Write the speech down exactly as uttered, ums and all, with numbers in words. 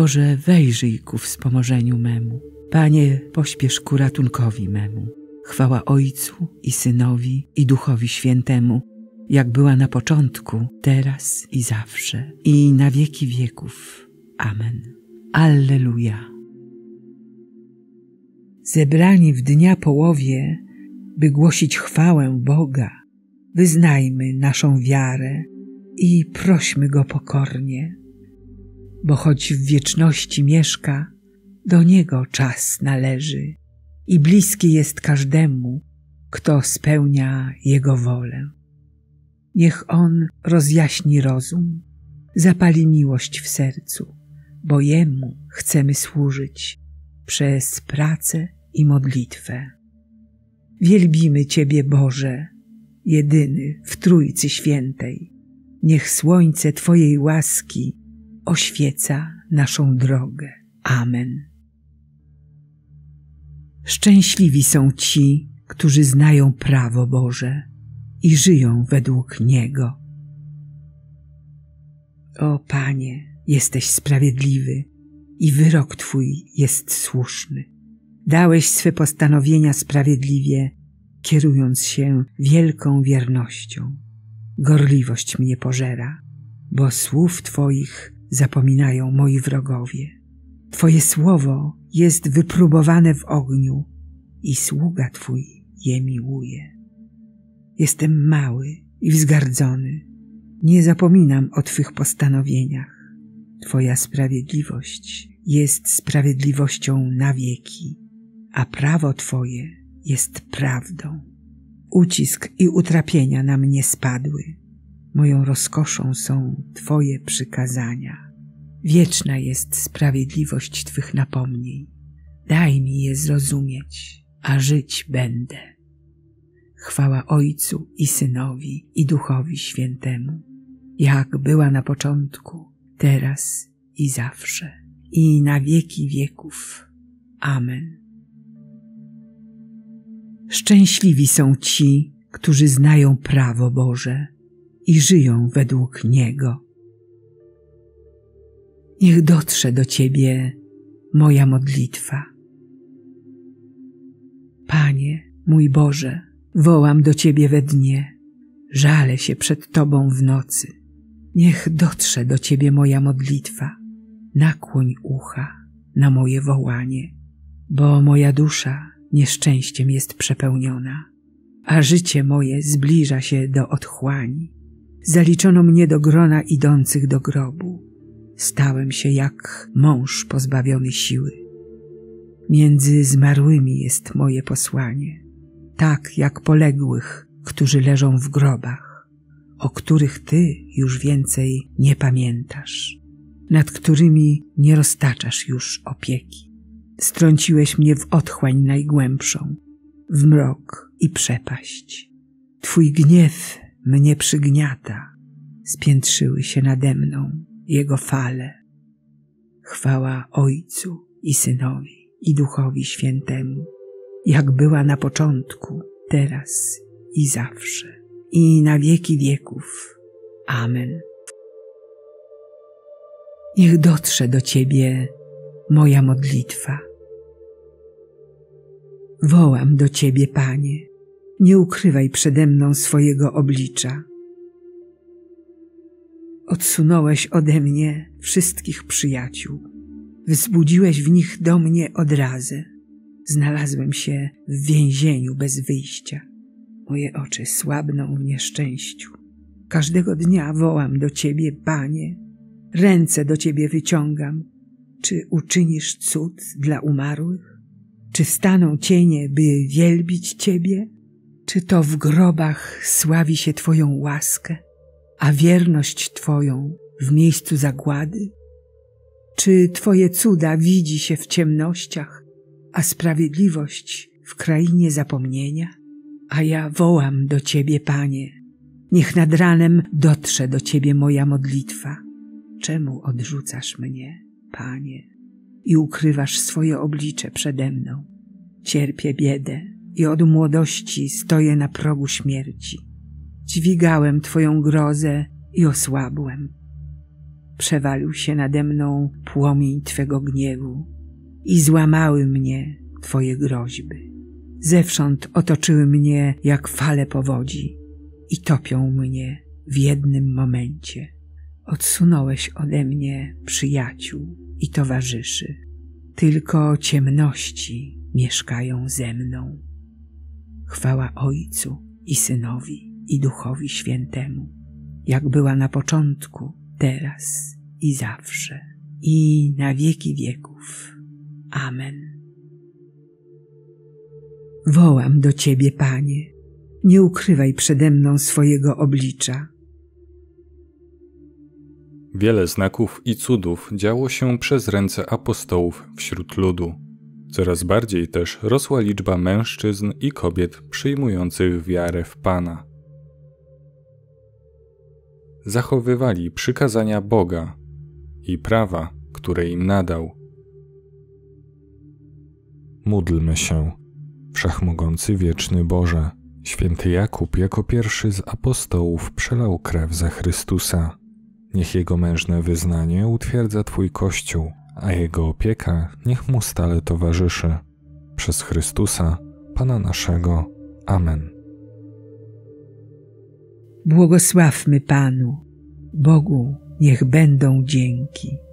Boże, wejrzyj ku wspomożeniu memu. Panie, pośpiesz ku ratunkowi memu. Chwała Ojcu i Synowi, i Duchowi Świętemu, jak była na początku, teraz i zawsze, i na wieki wieków. Amen. Alleluja. Zebrani w dnia połowie, by głosić chwałę Boga, wyznajmy naszą wiarę i prośmy Go pokornie, bo choć w wieczności mieszka, do Niego czas należy i bliski jest każdemu, kto spełnia Jego wolę. Niech On rozjaśni rozum, zapali miłość w sercu, bo Jemu chcemy służyć przez pracę i modlitwę. Wielbimy Ciebie, Boże, jedyny w Trójcy Świętej. Niech słońce Twojej łaski oświeca naszą drogę. Amen. Szczęśliwi są ci, którzy znają prawo Boże i żyją według Niego. O Panie, jesteś sprawiedliwy i wyrok Twój jest słuszny. Dałeś swe postanowienia sprawiedliwie, kierując się wielką wiernością. Gorliwość mnie pożera, bo słów Twoich zapominają moi wrogowie. Twoje słowo jest wypróbowane w ogniu i sługa Twój je miłuje. Jestem mały i wzgardzony, nie zapominam o Twych postanowieniach. Twoja sprawiedliwość jest sprawiedliwością na wieki, a prawo Twoje jest prawdą. Ucisk i utrapienia na mnie spadły, moją rozkoszą są Twoje przykazania. Wieczna jest sprawiedliwość Twych napomnień, daj mi je zrozumieć, a żyć będę. Chwała Ojcu i Synowi, i Duchowi Świętemu, jak była na początku, teraz i zawsze, i na wieki wieków. Amen. Szczęśliwi są ci, którzy znają prawo Boże i żyją według Niego. Niech dotrze do Ciebie moja modlitwa. Panie, mój Boże, wołam do Ciebie we dnie, żalę się przed Tobą w nocy. Niech dotrze do Ciebie moja modlitwa, nakłoń ucha na moje wołanie, bo moja dusza nieszczęściem jest przepełniona, a życie moje zbliża się do otchłani. Zaliczono mnie do grona idących do grobu. Stałem się jak mąż pozbawiony siły. Między zmarłymi jest moje posłanie, tak jak poległych, którzy leżą w grobach, o których Ty już więcej nie pamiętasz, nad którymi nie roztaczasz już opieki. Strąciłeś mnie w otchłań najgłębszą, w mrok i przepaść. Twój gniew mnie przygniata, spiętrzyły się nade mną Jego fale. Chwała Ojcu i Synowi, i Duchowi Świętemu, jak była na początku, teraz i zawsze, i na wieki wieków. Amen. Niech dotrze do Ciebie moja modlitwa. Wołam do Ciebie, Panie, nie ukrywaj przede mną swojego oblicza. Odsunąłeś ode mnie wszystkich przyjaciół, wzbudziłeś w nich do mnie odrazę. Znalazłem się w więzieniu bez wyjścia, moje oczy słabną w nieszczęściu. Każdego dnia wołam do Ciebie, Panie, ręce do Ciebie wyciągam. Czy uczynisz cud dla umarłych? Czy staną cienie, by wielbić Ciebie? Czy to w grobach sławi się Twoją łaskę, a wierność Twoją w miejscu zagłady? Czy Twoje cuda widzi się w ciemnościach, a sprawiedliwość w krainie zapomnienia? A ja wołam do Ciebie, Panie, niech nad ranem dotrze do Ciebie moja modlitwa. Czemu odrzucasz mnie, Panie, i ukrywasz swoje oblicze przede mną? Cierpię biedę i od młodości stoję na progu śmierci. Dźwigałem Twoją grozę i osłabłem. przewalił się nade mną płomień Twego gniewu i złamały mnie Twoje groźby. Zewsząd otoczyły mnie jak fale powodzi i topią mnie w jednym momencie. Odsunąłeś ode mnie przyjaciół i towarzyszy. Tylko ciemności mieszkają ze mną. Chwała Ojcu i Synowi i Duchowi Świętemu, jak była na początku, teraz i zawsze, i na wieki wieków. Amen. Wołam do Ciebie, Panie, nie ukrywaj przede mną swojego oblicza. Wiele znaków i cudów działo się przez ręce apostołów wśród ludu. Coraz bardziej też rosła liczba mężczyzn i kobiet przyjmujących wiarę w Pana. Zachowywali przykazania Boga i prawa, które im nadał. Módlmy się. Wszechmogący wieczny Boże, święty Jakub jako pierwszy z apostołów przelał krew za Chrystusa. Niech jego mężne wyznanie utwierdza Twój Kościół, a jego opieka niech mu stale towarzyszy. Przez Chrystusa, Pana naszego. Amen. Błogosławmy Panu, Bogu niech będą dzięki.